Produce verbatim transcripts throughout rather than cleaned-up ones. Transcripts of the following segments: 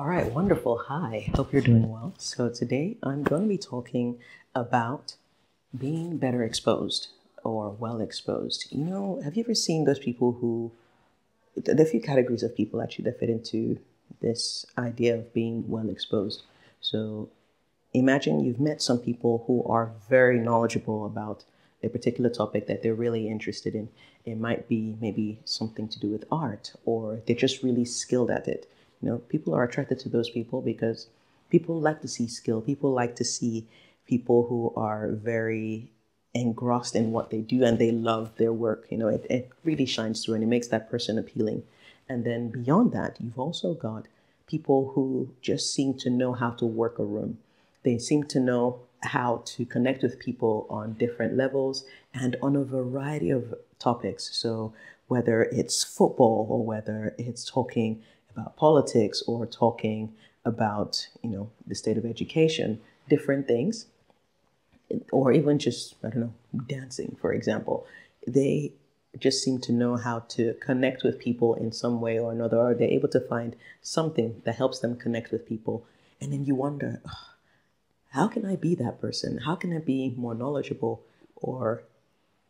All right, wonderful. Hi, hope you're doing well. So today I'm going to be talking about being better exposed or well exposed. You know, have you ever seen those people who, there are a few categories of people actually that fit into this idea of being well exposed. So imagine you've met some people who are very knowledgeable about a particular topic that they're really interested in. It might be maybe something to do with art, or they're just really skilled at it. You know, people are attracted to those people because people like to see skill. People like to see people who are very engrossed in what they do and they love their work. You know, it, it really shines through and it makes that person appealing. And then beyond that, you've also got people who just seem to know how to work a room. They seem to know how to connect with people on different levels and on a variety of topics. So whether it's football or whether it's talking about politics or talking about, you know, the state of education, different things, or even just, I don't know, dancing, for example. They just seem to know how to connect with people in some way or another, or they're able to find something that helps them connect with people. And then you wonder, oh, how can I be that person? How can I be more knowledgeable? Or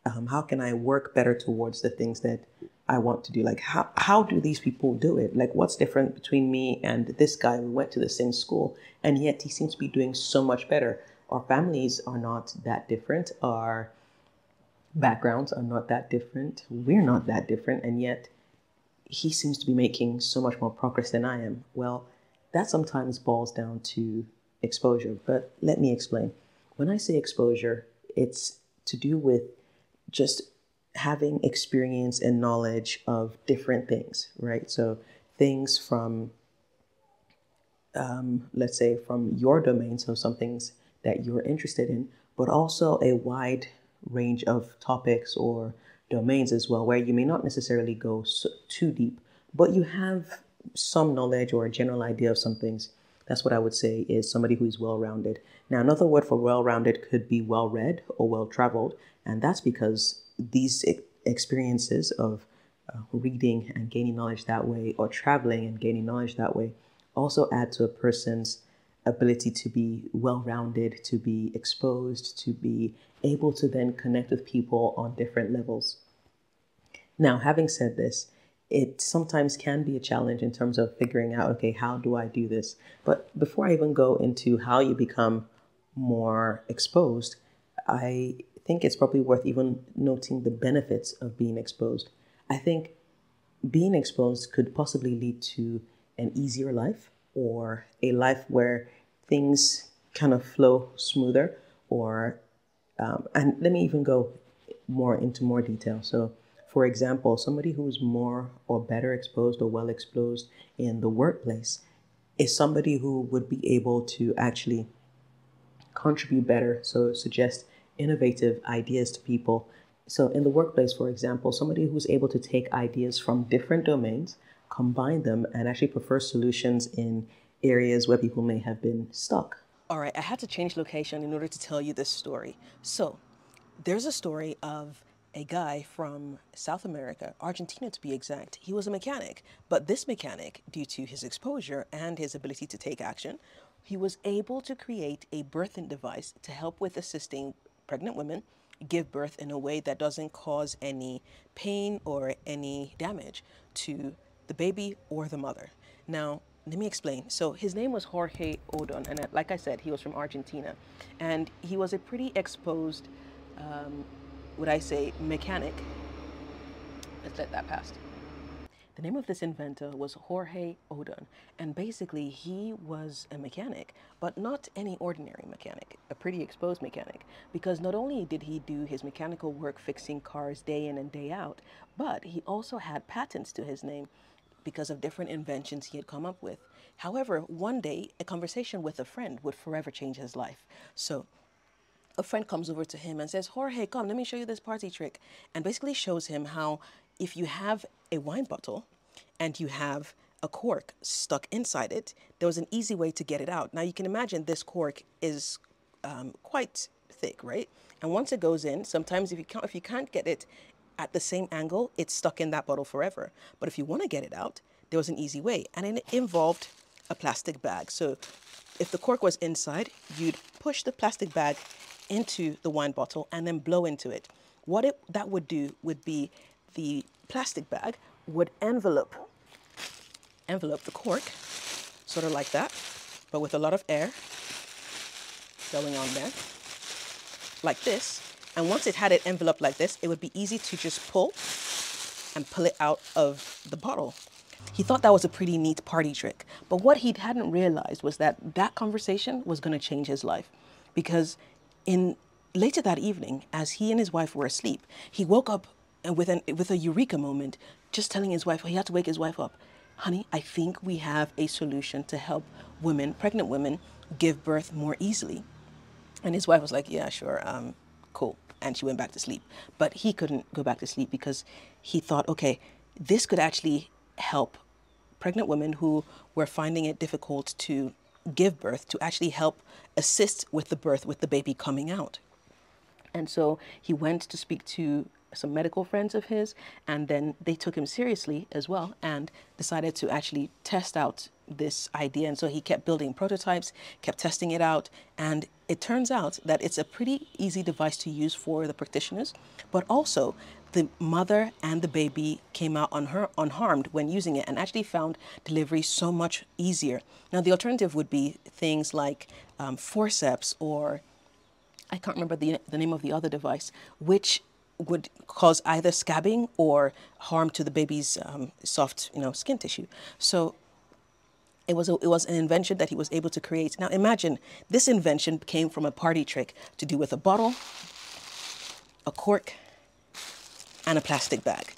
um, how can I work better towards the things that I want to do? Like, how, how do these people do it? Like, what's different between me and this guy who went to the same school, and yet he seems to be doing so much better? Our families are not that different. Our backgrounds are not that different. We're not that different. And yet he seems to be making so much more progress than I am. Well, that sometimes boils down to exposure. But let me explain. When I say exposure, it's to do with just having experience and knowledge of different things, right? So things from, um, let's say, from your domain, so some things that you're interested in, but also a wide range of topics or domains as well, where you may not necessarily go so, too deep, but you have some knowledge or a general idea of some things. That's what I would say is somebody who is well-rounded. Now, another word for well-rounded could be well-read or well-traveled, and that's because these experiences of uh, reading and gaining knowledge that way, or traveling and gaining knowledge that way, also add to a person's ability to be well-rounded, to be exposed, to be able to then connect with people on different levels. Now, having said this, it sometimes can be a challenge in terms of figuring out, okay, how do I do this? But before I even go into how you become more exposed, I think it's probably worth even noting the benefits of being exposed. I think being exposed could possibly lead to an easier life, or a life where things kind of flow smoother, or, um, and let me even go more into more detail. So for example, somebody who's more or better exposed or well exposed in the workplace is somebody who would be able to actually contribute better, so suggest innovative ideas to people. So in the workplace, for example, somebody who's able to take ideas from different domains, combine them, and actually prefer solutions in areas where people may have been stuck. All right, I had to change location in order to tell you this story. So there's a story of a guy from South America, Argentina to be exact. He was a mechanic, but this mechanic, due to his exposure and his ability to take action, he was able to create a birthing device to help with assisting pregnant women give birth in a way that doesn't cause any pain or any damage to the baby or the mother. Now, let me explain. So his name was Jorge Odon, and like I said, he was from Argentina. And he was a pretty exposed, um, would I say, mechanic. Let's let that pass. The name of this inventor was Jorge Odon, and basically he was a mechanic, but not any ordinary mechanic, a pretty exposed mechanic, because not only did he do his mechanical work fixing cars day in and day out, but he also had patents to his name because of different inventions he had come up with. However, one day, a conversation with a friend would forever change his life. So a friend comes over to him and says, Jorge, come, let me show you this party trick. And basically shows him how if you have a wine bottle and you have a cork stuck inside it, there was an easy way to get it out. Now you can imagine this cork is um, quite thick, right? And once it goes in, sometimes if you can't, if you can't get it at the same angle, it's stuck in that bottle forever. But if you want to get it out, there was an easy way. And it involved a plastic bag. So if the cork was inside, you'd push the plastic bag into the wine bottle and then blow into it. What it, that would do would be the plastic bag would envelope, envelope the cork, sort of like that, but with a lot of air going on there, like this. And once it had it enveloped like this, it would be easy to just pull and pull it out of the bottle. He thought that was a pretty neat party trick. But what he hadn't realized was that that conversation was going to change his life. Because in later that evening, as he and his wife were asleep, he woke up with, an, with a eureka moment, just telling his wife, he had to wake his wife up, honey, I think we have a solution to help women, pregnant women, give birth more easily. And his wife was like, yeah, sure, um, cool. And she went back to sleep. But he couldn't go back to sleep because he thought, okay, this could actually help pregnant women who were finding it difficult to give birth, to actually help assist with the birth, with the baby coming out. And so he went to speak to some medical friends of his, and then they took him seriously as well and decided to actually test out this idea. And so he kept building prototypes, kept testing it out, and it turns out that it's a pretty easy device to use for the practitioners, but also the mother and the baby came out on her unharmed when using it, and actually found delivery so much easier. Now the alternative would be things like um, forceps, or I can't remember the, the name of the other device, which would cause either scabbing or harm to the baby's um, soft, you know, skin tissue. So it was, a, it was an invention that he was able to create. Now imagine, this invention came from a party trick to do with a bottle, a cork, and a plastic bag.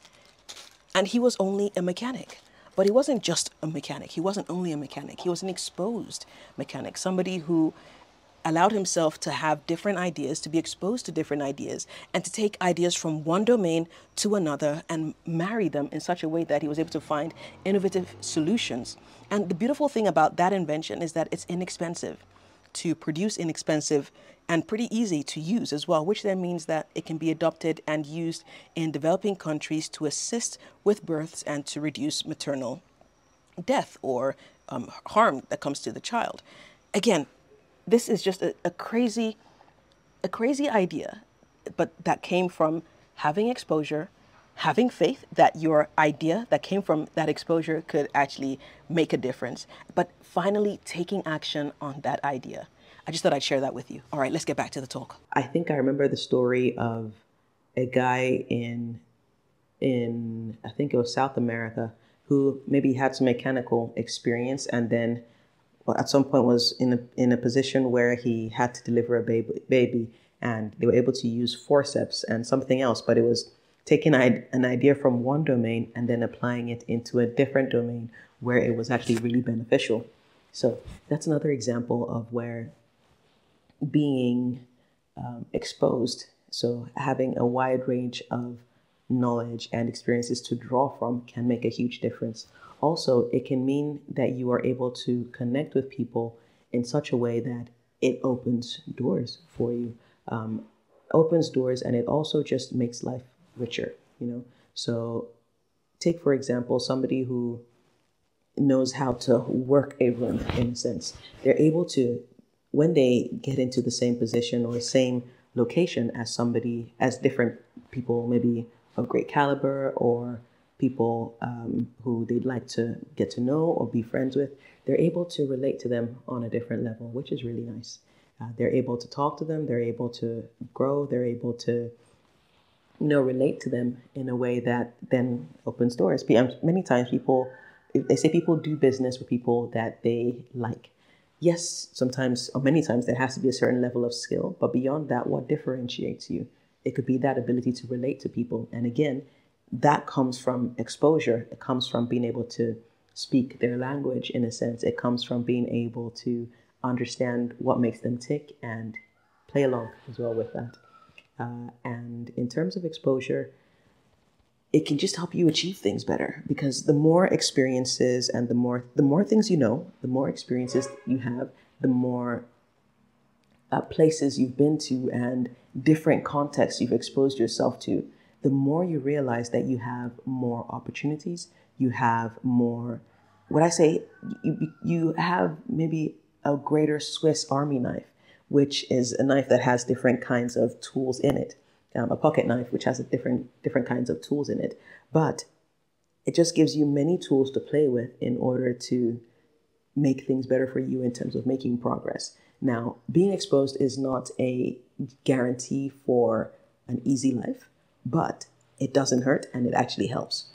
And he was only a mechanic. But he wasn't just a mechanic. He wasn't only a mechanic. He was an exposed mechanic, somebody who allowed himself to have different ideas, to be exposed to different ideas, and to take ideas from one domain to another and marry them in such a way that he was able to find innovative solutions. And the beautiful thing about that invention is that it's inexpensive to produce, inexpensive and pretty easy to use as well, which then means that it can be adopted and used in developing countries to assist with births and to reduce maternal death or um, harm that comes to the child. Again, this is just a, a crazy, a crazy idea, but that came from having exposure, having faith that your idea that came from that exposure could actually make a difference, but finally taking action on that idea. I just thought I'd share that with you. All right, let's get back to the talk. I think I remember the story of a guy in, in I think it was South America, who maybe had some mechanical experience and then Well, at some point was in a, in a position where he had to deliver a baby, baby, and they were able to use forceps and something else, but it was taking an idea from one domain and then applying it into a different domain where it was actually really beneficial. So that's another example of where being um, exposed, so having a wide range of knowledge and experiences to draw from, can make a huge difference. Also, it can mean that you are able to connect with people in such a way that it opens doors for you, um, opens doors, and it also just makes life richer, you know? So take, for example, somebody who knows how to work a room, in a sense. They're able to, when they get into the same position or same location as somebody, as different people, maybe of great caliber or people um, who they'd like to get to know or be friends with, they're able to relate to them on a different level, which is really nice. Uh, they're able to talk to them, they're able to grow, they're able to, you know, relate to them in a way that then opens doors. Many times people, they say people do business with people that they like. Yes, sometimes, or many times, there has to be a certain level of skill, but beyond that, what differentiates you? It could be that ability to relate to people. And again, that comes from exposure. It comes from being able to speak their language, in a sense. It comes from being able to understand what makes them tick and play along as well with that. Uh, and in terms of exposure, it can just help you achieve things better, because the more experiences and the more, the more things you know, the more experiences you have, the more uh, places you've been to and different contexts you've exposed yourself to, the more you realize that you have more opportunities, you have more what I say, you, you have maybe a greater Swiss Army knife, which is a knife that has different kinds of tools in it, um, a pocket knife, which has a different, different kinds of tools in it. But it just gives you many tools to play with in order to make things better for you in terms of making progress. Now, being exposed is not a guarantee for an easy life, but it doesn't hurt and it actually helps.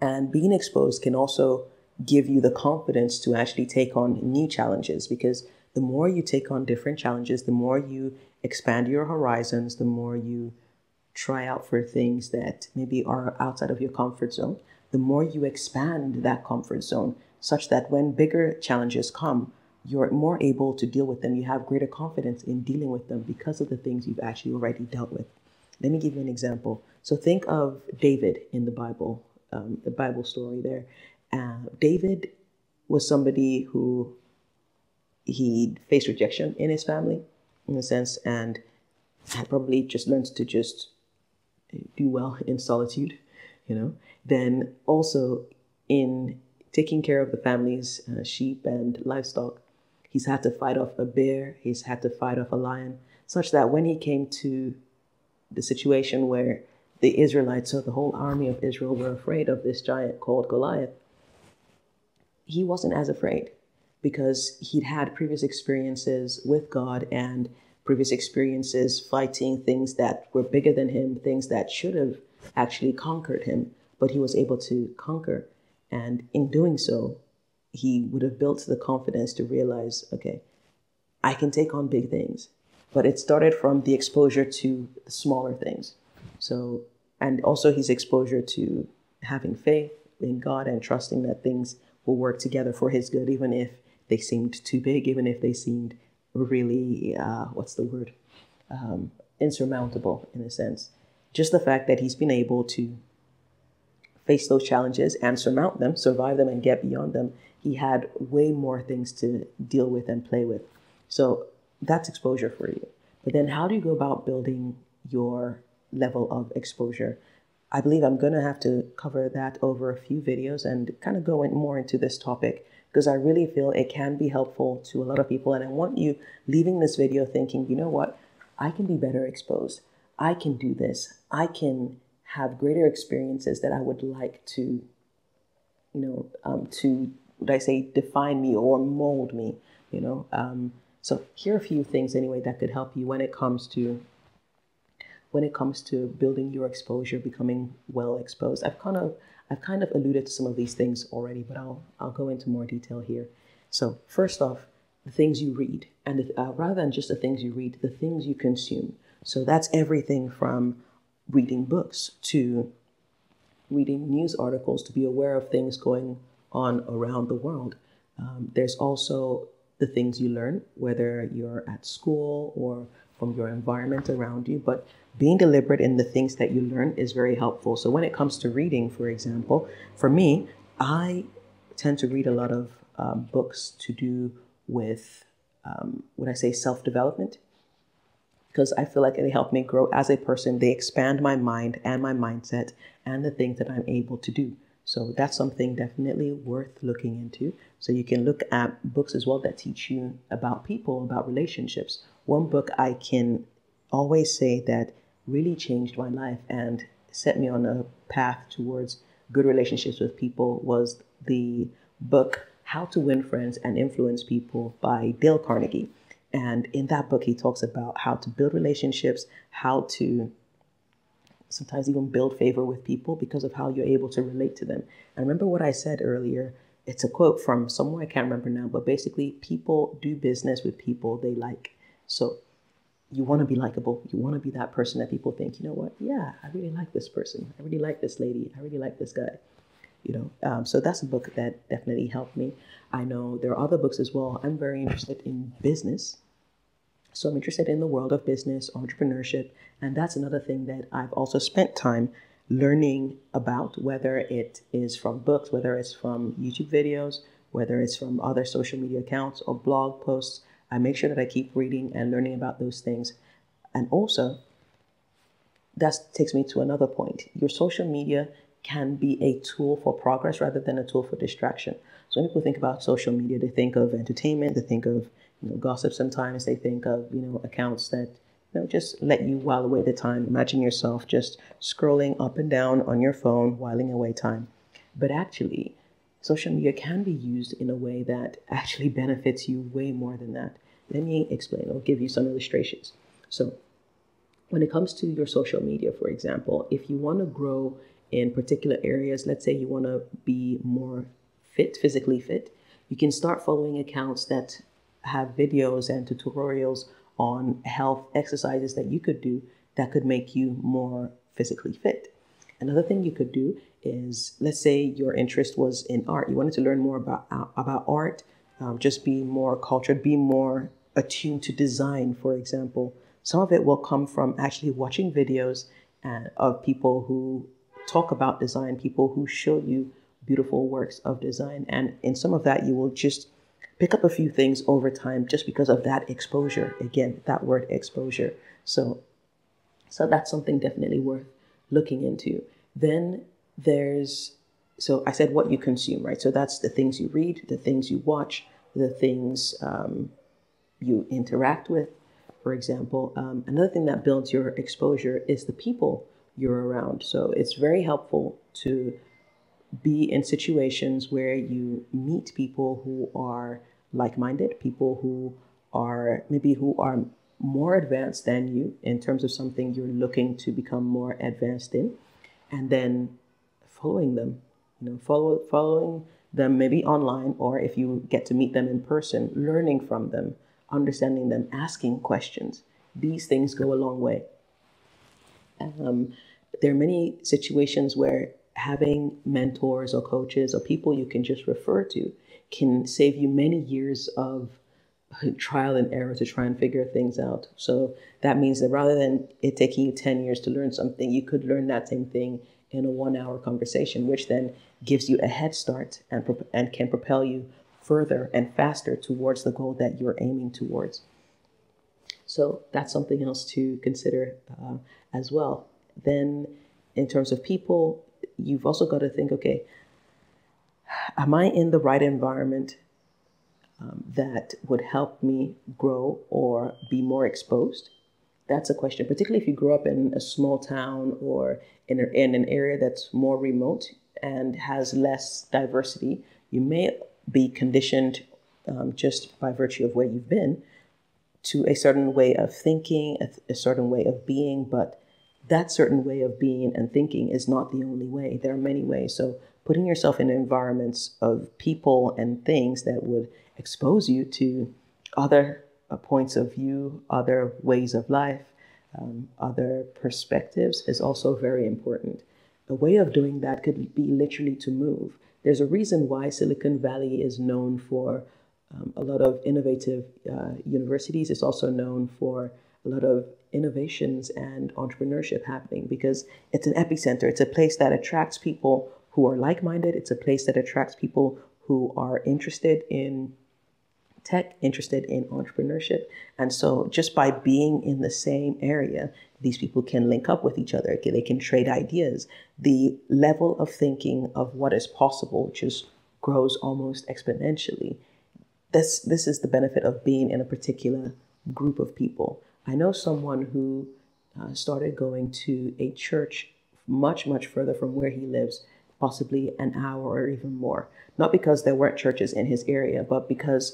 And being exposed can also give you the confidence to actually take on new challenges, because the more you take on different challenges, the more you expand your horizons, the more you try out for things that maybe are outside of your comfort zone, the more you expand that comfort zone, such that when bigger challenges come, you're more able to deal with them. You have greater confidence in dealing with them because of the things you've actually already dealt with. Let me give you an example. So think of David in the Bible, um, the Bible story there. Uh, David was somebody who he faced rejection in his family, in a sense, and had probably just learned to just do well in solitude, you know. Then also in taking care of the family's uh, sheep and livestock, he's had to fight off a bear, he's had to fight off a lion, such that when he came to the situation where the Israelites, so the whole army of Israel, were afraid of this giant called Goliath, he wasn't as afraid because he'd had previous experiences with God and previous experiences fighting things that were bigger than him, things that should have actually conquered him, but he was able to conquer. And in doing so, he would have built the confidence to realize, okay, I can take on big things. But it started from the exposure to smaller things. So, and also his exposure to having faith in God and trusting that things will work together for his good, even if they seemed too big, even if they seemed really, uh, what's the word, um, insurmountable in a sense. Just the fact that he's been able to face those challenges and surmount them, survive them and get beyond them, he had way more things to deal with and play with. So that's exposure for you. But then how do you go about building your level of exposure? I believe I'm going to have to cover that over a few videos and kind of go in more into this topic, because I really feel it can be helpful to a lot of people. And I want you leaving this video thinking, you know what, I can be better exposed. I can do this. I can have greater experiences that I would like to, you know, um, to, would I say, define me or mold me, you know. Um, so here are a few things anyway that could help you when it comes to, when it comes to building your exposure, becoming well exposed. I've kind of, I've kind of alluded to some of these things already, but I'll, I'll go into more detail here. So first off, the things you read, and uh, rather than just the things you read, the things you consume. So that's everything from reading books to reading news articles to be aware of things going on around the world. Um, there's also the things you learn, whether you're at school or from your environment around you, but being deliberate in the things that you learn is very helpful. So when it comes to reading, for example, for me, I tend to read a lot of um, books to do with, um, what I say, self-development, because I feel like they help me grow as a person. They expand my mind and my mindset and the things that I'm able to do. So that's something definitely worth looking into. So you can look at books as well that teach you about people, about relationships. One book I can always say that really changed my life and set me on a path towards good relationships with people was the book, How to Win Friends and Influence People by Dale Carnegie. And in that book, he talks about how to build relationships, how to sometimes even build favor with people because of how you're able to relate to them. I remember what I said earlier. It's a quote from somewhere I can't remember now, but basically people do business with people they like. So you want to be likable. You want to be that person that people think, you know what? Yeah, I really like this person. I really like this lady. I really like this guy. You know, um, so that's a book that definitely helped me. I know there are other books as well. I'm very interested in business. So I'm interested in the world of business, entrepreneurship, and that's another thing that I've also spent time learning about, whether it is from books, whether it's from YouTube videos, whether it's from other social media accounts or blog posts. I make sure that I keep reading and learning about those things. And also, that takes me to another point. Your social media can be a tool for progress rather than a tool for distraction. So when people think about social media, they think of entertainment, they think of you know, gossip sometimes, they think of you know accounts that you know, just let you while away the time. Imagine yourself just scrolling up and down on your phone, whiling away time. But actually, social media can be used in a way that actually benefits you way more than that. Let me explain or give you some illustrations. So when it comes to your social media, for example, if you want to grow in particular areas, let's say you want to be more fit, physically fit, you can start following accounts that have videos and tutorials on health exercises that you could do that could make you more physically fit. Another thing you could do is, let's say your interest was in art. You wanted to learn more about, uh, about art, um, just be more cultured, be more attuned to design, for example. Some of it will come from actually watching videos uh, of people who talk about design, people who show you beautiful works of design. And in some of that, you will just pick up a few things over time just because of that exposure. Again, that word exposure. So, so that's something definitely worth looking into. Then there's, so I said what you consume, right? So that's the things you read, the things you watch, the things um, you interact with, for example. Um, another thing that builds your exposure is the people you're around. So it's very helpful to be in situations where you meet people who are like-minded, people who are maybe who are more advanced than you in terms of something you're looking to become more advanced in, and then following them, you know, follow, following them maybe online, or if you get to meet them in person, learning from them, understanding them, asking questions. These things go a long way. Um, there are many situations where having mentors or coaches or people you can just refer to can save you many years of trial and error to try and figure things out. So that means that rather than it taking you ten years to learn something, you could learn that same thing in a one hour conversation, which then gives you a head start and, and can propel you further and faster towards the goal that you're aiming towards. So that's something else to consider uh, as well. Then in terms of people, you've also got to think, okay, am I in the right environment Um, that would help me grow or be more exposed? That's a question, particularly if you grew up in a small town or in, a, in an area that's more remote and has less diversity. You may be conditioned um, just by virtue of where you've been to a certain way of thinking, a, a certain way of being, but that certain way of being and thinking is not the only way. There are many ways. So putting yourself in environments of people and things that would expose you to other uh, points of view, other ways of life, um, other perspectives is also very important. A way of doing that could be literally to move. There's a reason why Silicon Valley is known for um, a lot of innovative uh, universities. It's also known for a lot of innovations and entrepreneurship happening because it's an epicenter. It's a place that attracts people who are like-minded. It's a place that attracts people who are interested in tech, interested in entrepreneurship. And so just by being in the same area, these people can link up with each other. They can trade ideas. The level of thinking of what is possible just grows almost exponentially. This, this is the benefit of being in a particular group of people. I know someone who uh, started going to a church much, much further from where he lives, possibly an hour or even more. Not because there weren't churches in his area, but because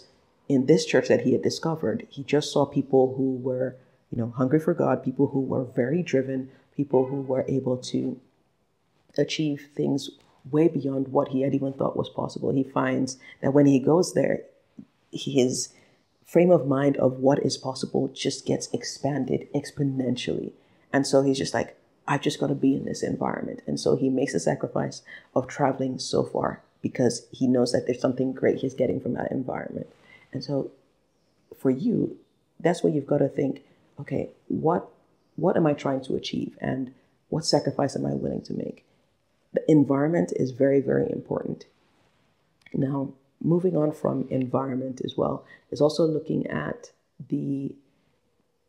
in this church that he had discovered, he just saw people who were, you know, hungry for God, people who were very driven, people who were able to achieve things way beyond what he had even thought was possible. He finds that when he goes there, his frame of mind of what is possible just gets expanded exponentially. And so he's just like, I've just got to be in this environment. And so he makes the sacrifice of traveling so far because he knows that there's something great he's getting from that environment. And so for you, that's where you've got to think, okay, what, what am I trying to achieve? And what sacrifice am I willing to make? The environment is very, very important. Now, moving on from environment as well, is also looking at the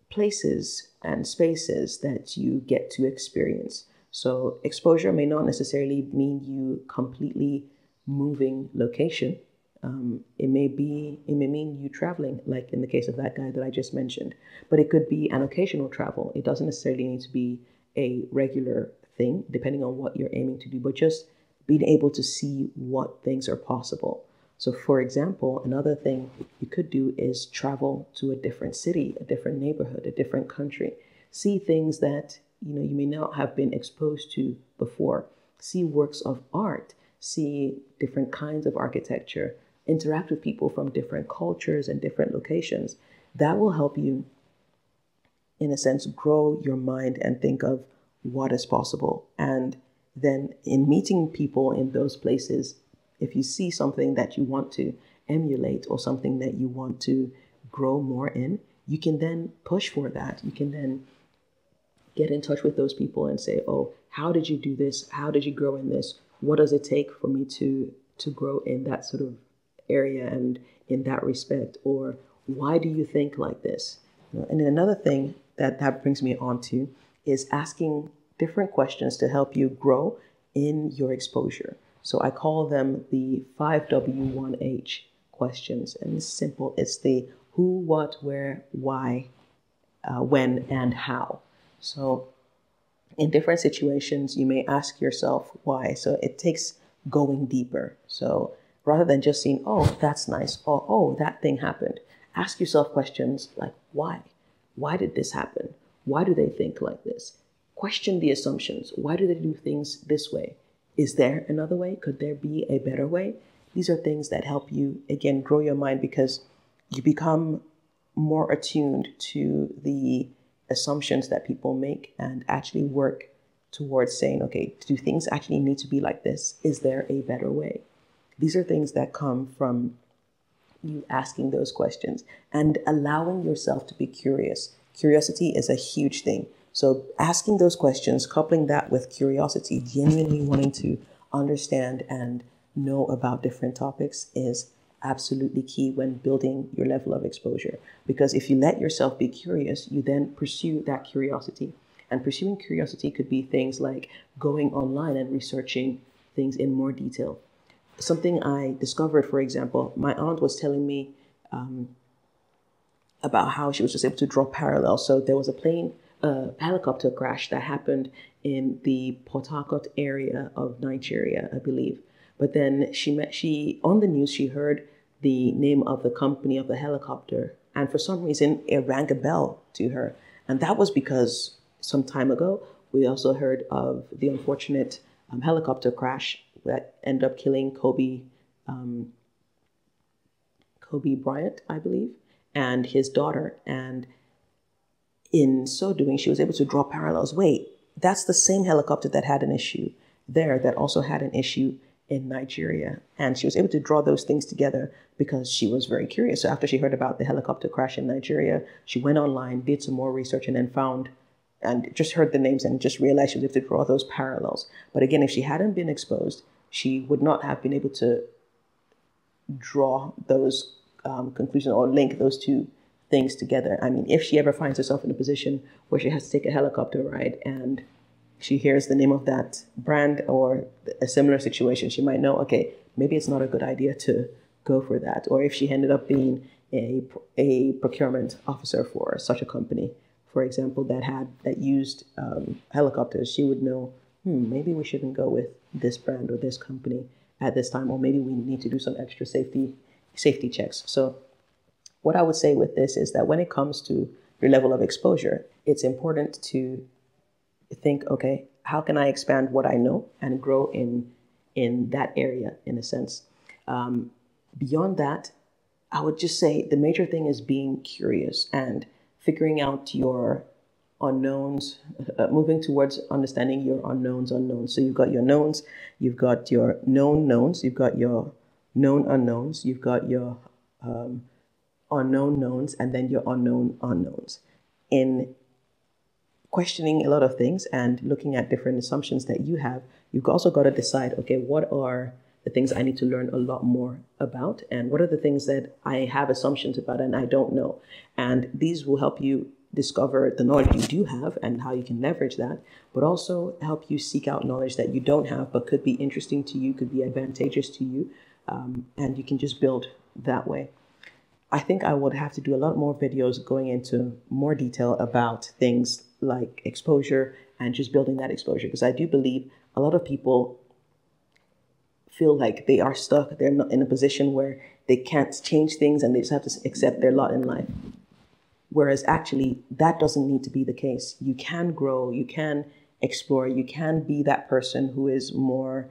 places and spaces that you get to experience. So exposure may not necessarily mean you completely moving location. Um, it may be, it may mean you traveling, like in the case of that guy that I just mentioned. But it could be an occasional travel. It doesn't necessarily need to be a regular thing, depending on what you're aiming to do, but just being able to see what things are possible. So for example, another thing you could do is travel to a different city, a different neighborhood, a different country. See things that, you know, you may not have been exposed to before. See works of art, see different kinds of architecture, interact with people from different cultures and different locations. That will help you, in a sense, grow your mind and think of what is possible. And then in meeting people in those places, if you see something that you want to emulate or something that you want to grow more in, you can then push for that. You can then get in touch with those people and say, oh, how did you do this? How did you grow in this? What does it take for me to, to grow in that sort of area and in that respect? Or why do you think like this? And then another thing that that brings me on to is asking different questions to help you grow in your exposure. So I call them the five W one H questions. And it's simple. It's the who, what, where, why, uh, when, and how. So in different situations, you may ask yourself why. So it takes going deeper. So rather than just seeing, oh, that's nice, or oh, that thing happened, ask yourself questions like why? Why did this happen? Why do they think like this? Question the assumptions. Why do they do things this way? Is there another way? Could there be a better way? These are things that help you, again, grow your mind, because you become more attuned to the assumptions that people make and actually work towards saying, okay, do things actually need to be like this? Is there a better way? These are things that come from you asking those questions and allowing yourself to be curious. Curiosity is a huge thing. So asking those questions, coupling that with curiosity, genuinely wanting to understand and know about different topics is absolutely key when building your level of exposure. Because if you let yourself be curious, you then pursue that curiosity. And pursuing curiosity could be things like going online and researching things in more detail. Something I discovered, for example, my aunt was telling me um, about how she was just able to draw parallels. So there was a plane... a helicopter crash that happened in the Port Harcourt area of Nigeria, I believe. But then she met, she on the news, she heard the name of the company of the helicopter. And for some reason, it rang a bell to her. And that was because some time ago, we also heard of the unfortunate um, helicopter crash that ended up killing Kobe, um, Kobe Bryant, I believe, and his daughter. And in so doing, she was able to draw parallels. Wait, that's the same helicopter that had an issue there that also had an issue in Nigeria. And she was able to draw those things together because she was very curious. So after she heard about the helicopter crash in Nigeria, she went online, did some more research, and then found and just heard the names and just realized she was able to draw those parallels. But again, if she hadn't been exposed, she would not have been able to draw those um, conclusions or link those two things together. I mean, if she ever finds herself in a position where she has to take a helicopter ride and she hears the name of that brand or a similar situation, she might know, okay, maybe it's not a good idea to go for that. Or if she ended up being a, a procurement officer for such a company, for example, that had that used um, helicopters, she would know, hmm, maybe we shouldn't go with this brand or this company at this time, or maybe we need to do some extra safety safety checks. So what I would say with this is that when it comes to your level of exposure, it's important to think, okay, how can I expand what I know and grow in, in that area, in a sense? Um, beyond that, I would just say the major thing is being curious and figuring out your unknowns, uh, moving towards understanding your unknowns, unknowns. So you've got your knowns, you've got your known knowns, you've got your known unknowns, you've got your... Um, unknown knowns, and then your unknown unknowns. In questioning a lot of things and looking at different assumptions that you have, you've also got to decide, okay, what are the things I need to learn a lot more about? And what are the things that I have assumptions about and I don't know? And these will help you discover the knowledge you do have and how you can leverage that, but also help you seek out knowledge that you don't have but could be interesting to you, could be advantageous to you, um, and you can just build that way. I think I would have to do a lot more videos going into more detail about things like exposure and just building that exposure, because I do believe a lot of people feel like they are stuck, they're not in a position where they can't change things and they just have to accept their lot in life. Whereas actually, that doesn't need to be the case. You can grow, you can explore, you can be that person who is more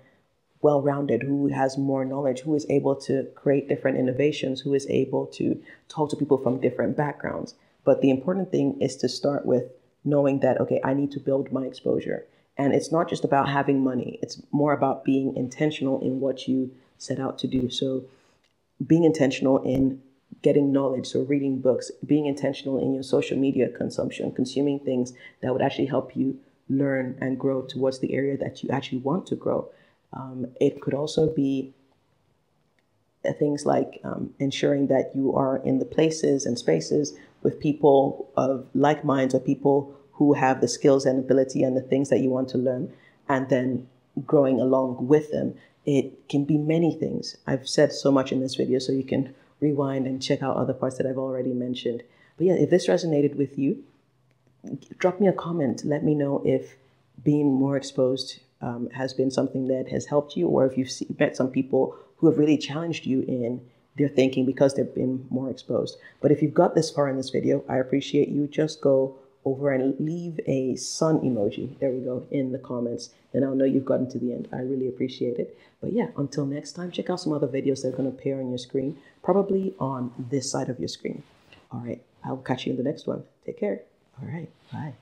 well-rounded, who has more knowledge, who is able to create different innovations, who is able to talk to people from different backgrounds. But the important thing is to start with knowing that, okay, I need to build my exposure. And it's not just about having money. It's more about being intentional in what you set out to do. So being intentional in getting knowledge, so reading books, being intentional in your social media consumption, consuming things that would actually help you learn and grow towards the area that you actually want to grow. Um, it could also be things like um, ensuring that you are in the places and spaces with people of like minds, or people who have the skills and ability and the things that you want to learn, and then growing along with them. It can be many things. I've said so much in this video, so you can rewind and check out other parts that I've already mentioned. But yeah, if this resonated with you, drop me a comment. Let me know if being more exposed Um, has been something that has helped you, or if you've see, met some people who have really challenged you in their thinking because they've been more exposed. But if you've got this far in this video, I appreciate you. Just go over and leave a sun emoji, there we go, in the comments, and I'll know you've gotten to the end. I really appreciate it. But yeah, until next time, check out some other videos that are going to appear on your screen, probably on this side of your screen. All right, I'll catch you in the next one. Take care. All right, bye.